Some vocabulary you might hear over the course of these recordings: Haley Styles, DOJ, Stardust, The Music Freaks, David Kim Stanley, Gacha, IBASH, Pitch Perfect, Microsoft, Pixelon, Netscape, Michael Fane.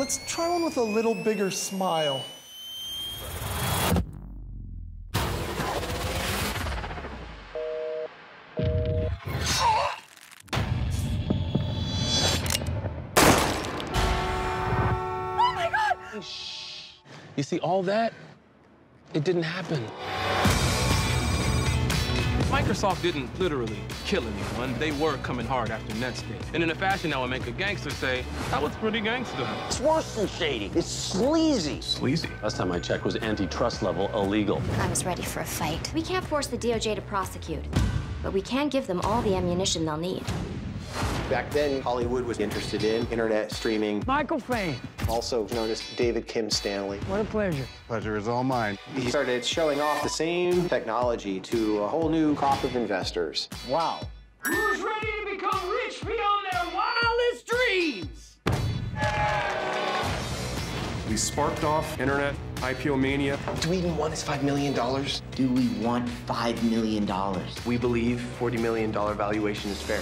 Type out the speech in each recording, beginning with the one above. Let's try one with a little bigger smile. You see, all that, it didn't happen. Microsoft didn't literally kill anyone. They were coming hard after Netscape. And in a fashion that would make a gangster say, that was pretty gangster. It's worse than shady. It's sleazy. Sleazy? Last time I checked was antitrust level illegal. I was ready for a fight. We can't force the DOJ to prosecute, but we can give them all the ammunition they'll need. Back then, Hollywood was interested in internet streaming. Michael Fane. Also known as David Kim Stanley. What a pleasure. Pleasure is all mine. He started showing off the same technology to a whole new crop of investors. Wow. Who's ready to become rich beyond their wildest dreams? We sparked off internet IPO mania. Do we even want this $5 million? Do we want $5 million? We believe $40 million valuation is fair.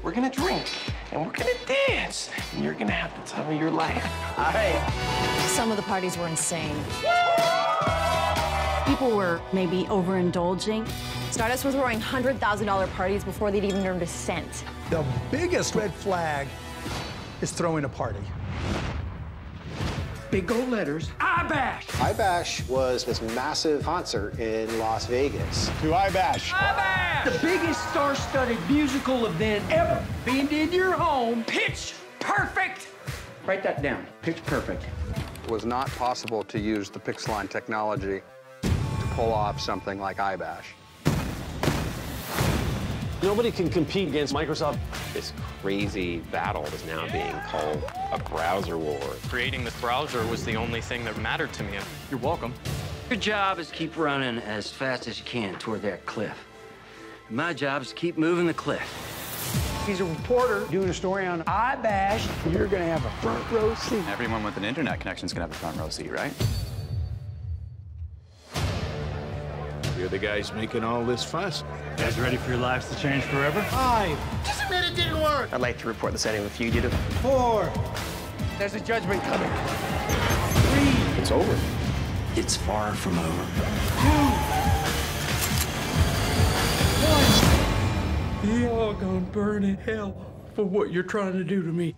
We're gonna drink, and we're gonna dance, and you're gonna have the time of your life. All right. Some of the parties were insane. People were maybe overindulging. Stardust was throwing $100,000 parties before they'd even earned a cent. The biggest red flag is throwing a party. Big gold letters, IBASH. IBASH was this massive concert in Las Vegas. To IBASH. IBASH! The biggest star-studded musical event ever. Being in your home, Pitch Perfect. Write that down, Pitch Perfect. It was not possible to use the Pixelon technology to pull off something like IBASH. Nobody can compete against Microsoft. This crazy battle is now being called a browser war. Creating this browser was the only thing that mattered to me. You're welcome. Your job is keep running as fast as you can toward that cliff. And my job is keep moving the cliff. He's a reporter doing a story on IBASH. You're going to have a front row seat. Everyone with an internet connection is going to have a front row seat, right? You're the guys making all this fuss. You guys ready for your lives to change forever? 5. Just admit it didn't work. I'd like to report the sighting of a fugitive. 4. There's a judgment coming. 3. It's over. It's far from over. 2. 1. You all gonna burn in hell for what you're trying to do to me.